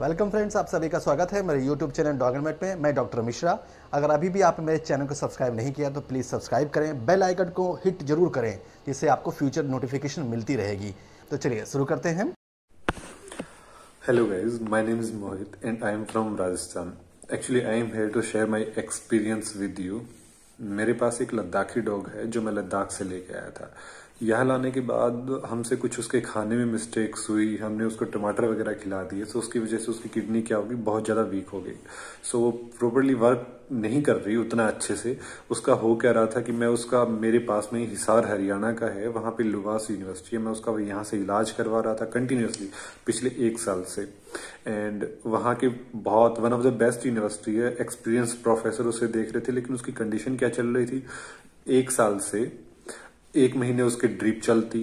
Welcome friends, आप सभी का स्वागत है मेरे यूट्यूब चैनल डॉगनेट में। मैं डॉक्टर मिश्रा। अगर अभी भी आप मेरे चैनल को सब्सक्राइब नहीं किया तो प्लीज़ सब्सक्राइब करें, बेल आइकन को हिट जरूर करें जिससे आपको फ्यूचर नोटिफिकेशन मिलती रहेगी। तो चलिए शुरू करते हैं। Hello guys, my name is Mohit and I am from Rajasthan. Actually I am here to share my experience with you. मेरे पास एक लद्दाखी डॉग है जो मैं लद्दाख से लेके आया था। यहाँ लाने के बाद हमसे कुछ उसके खाने में मिस्टेक्स हुई, हमने उसको टमाटर वगैरह खिला दिए, तो उसकी वजह से उसकी किडनी क्या होगी, बहुत ज़्यादा वीक हो गई। सो वो प्रॉपरली वर्क नहीं कर रही उतना अच्छे से। उसका हो क्या रहा था कि मैं उसका, मेरे पास में हिसार हरियाणा का है, वहाँ पे लुवास यूनिवर्सिटी है, मैं उसका यहाँ से इलाज करवा रहा था कंटिन्यूसली पिछले एक साल से। एंड वहाँ के बहुत one of the best university है, एक्सपीरियंस प्रोफेसर उसे देख रहे थे। लेकिन उसकी कंडीशन क्या चल रही थी, एक साल से एक महीने उसके ड्रिप चलती,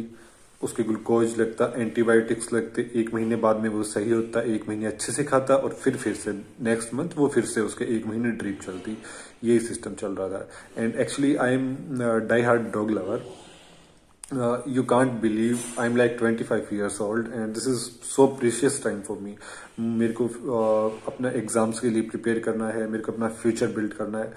उसके ग्लूकोज लगता, एंटीबायोटिक्स लगते, एक महीने बाद में वो सही होता, एक महीने अच्छे से खाता और फिर से नेक्स्ट मंथ वो फिर से उसके एक महीने ड्रिप चलती। यही सिस्टम चल रहा था। And actually I am die hard dog lover. You can't believe I'm like 25 years old and this is so precious time for me. मेरे को अपना एग्जाम्स के लिए प्रिपेयर करना है, मेरे को अपना फ्यूचर बिल्ड करना है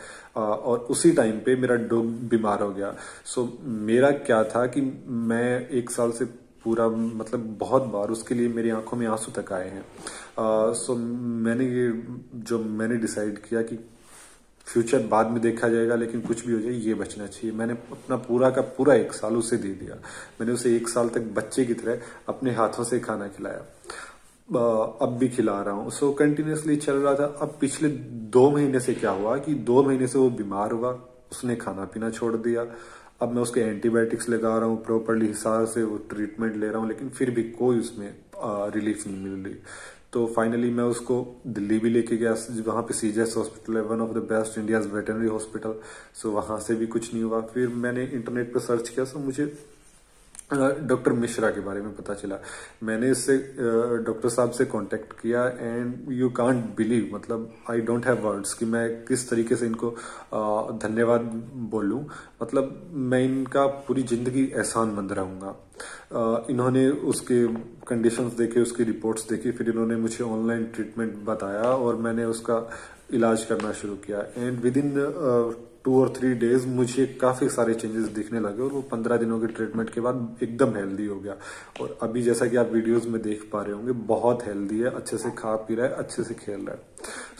और उसी टाइम पे मेरा डॉग बीमार हो गया। सो मेरा क्या था कि मैं एक साल से पूरा, मतलब बहुत बार उसके लिए मेरी आंखों में आंसू तक आए हैं। सो मैंने डिसाइड किया कि फ्यूचर बाद में देखा जाएगा, लेकिन कुछ भी हो जाए ये बचना चाहिए। मैंने अपना पूरा का पूरा एक साल उसे दे दिया। मैंने उसे एक साल तक बच्चे की तरह अपने हाथों से खाना खिलाया, अब भी खिला रहा हूँ। सो कंटिन्यूसली चल रहा था। अब पिछले 2 महीने से क्या हुआ कि 2 महीने से वो बीमार हुआ, उसने खाना पीना छोड़ दिया। अब मैं उसके एंटीबायोटिक्स लगा रहा हूँ प्रॉपरली, हिसार से वो ट्रीटमेंट ले रहा हूँ, लेकिन फिर भी कोई उसमें रिलीफ नहीं मिल रही। तो फाइनली मैं उसको दिल्ली भी लेके गया। वहाँ पे सीजीएस हॉस्पिटल है, one of the best India's veterinary hospital. So वहाँ से भी कुछ नहीं हुआ। फिर मैंने इंटरनेट पे सर्च किया, सो मुझे डॉक्टर मिश्रा के बारे में पता चला। मैंने इससे डॉक्टर साहब से कांटेक्ट किया एंड यू कांट बिलीव, मतलब आई डोंट हैव वर्ड्स कि मैं किस तरीके से इनको धन्यवाद बोलूं। मतलब मैं इनका पूरी जिंदगी एहसानमंद रहूंगा। इन्होंने उसके कंडीशंस देखे, उसकी रिपोर्ट्स देखी, फिर इन्होंने मुझे ऑनलाइन ट्रीटमेंट बताया और मैंने उसका इलाज करना शुरू किया। एंड विद इन 2 और 3 डेज मुझे काफ़ी सारे चेंजेस दिखने लगे और वो 15 दिनों के ट्रीटमेंट के बाद एकदम हेल्दी हो गया। और अभी जैसा कि आप वीडियोस में देख पा रहे होंगे, बहुत हेल्दी है, अच्छे से खा पी रहा है, अच्छे से खेल रहा है।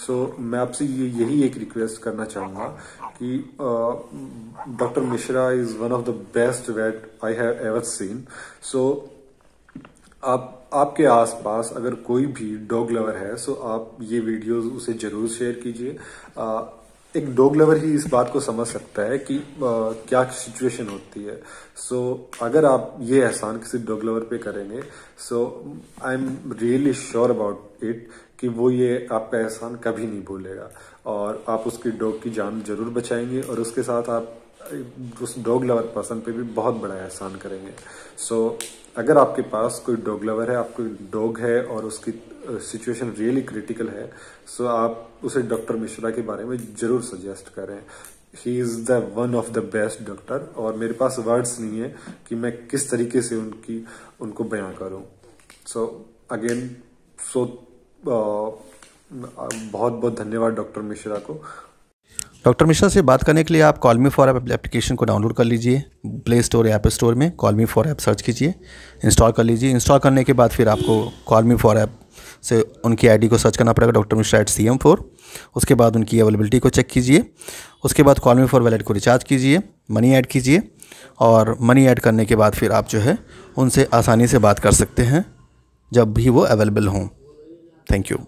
सो मैं आपसे यही एक रिक्वेस्ट करना चाहूँगा कि doctor Mishra is one of the best vet I have ever seen. So आपके आसपास अगर कोई भी डॉग लवर है, सो आप ये वीडियोस उसे जरूर शेयर कीजिए। एक डॉग लवर ही इस बात को समझ सकता है कि क्या सिचुएशन होती है। सो अगर आप ये एहसान किसी डॉग लवर पे करेंगे, so I am really sure about it कि वो ये आपका एहसान कभी नहीं भूलेगा और आप उसकी डॉग की जान जरूर बचाएंगे और उसके साथ आप उस डॉग लवर पर्सन पे भी बहुत बड़ा एहसान करेंगे। सो अगर आपके पास कोई डॉग लवर है, आपको डॉग है और उसकी सिचुएशन रियली क्रिटिकल है, सो आप उसे डॉक्टर मिश्रा के बारे में जरूर सजेस्ट करें। He is the one of the best doctor और मेरे पास वर्ड्स नहीं है कि मैं किस तरीके से उनको बयां करूं। सो अगेन बहुत बहुत धन्यवाद डॉक्टर मिश्रा को। डॉक्टर मिश्रा से बात करने के लिए आप call me for app application को डाउनलोड कर लीजिए प्ले स्टोर या ऐप स्टोर में। Call me for app search कीजिए, इंस्टॉल कर लीजिए। इंस्टॉल करने के बाद फिर आपको कॉल मी फॉर ऐप से उनकी आईडी को सर्च करना पड़ेगा, डॉक्टर मिश्रा @cm4। उसके बाद उनकी अवेलेबिलिटी को चेक कीजिए। उसके बाद कॉल मी फॉर वैलेट को रिचार्ज कीजिए, मनी ऐड कीजिए और मनी ऐड करने के बाद फिर आप जो है उनसे आसानी से बात कर सकते हैं जब भी वो अवेलेबल हों। Thank you.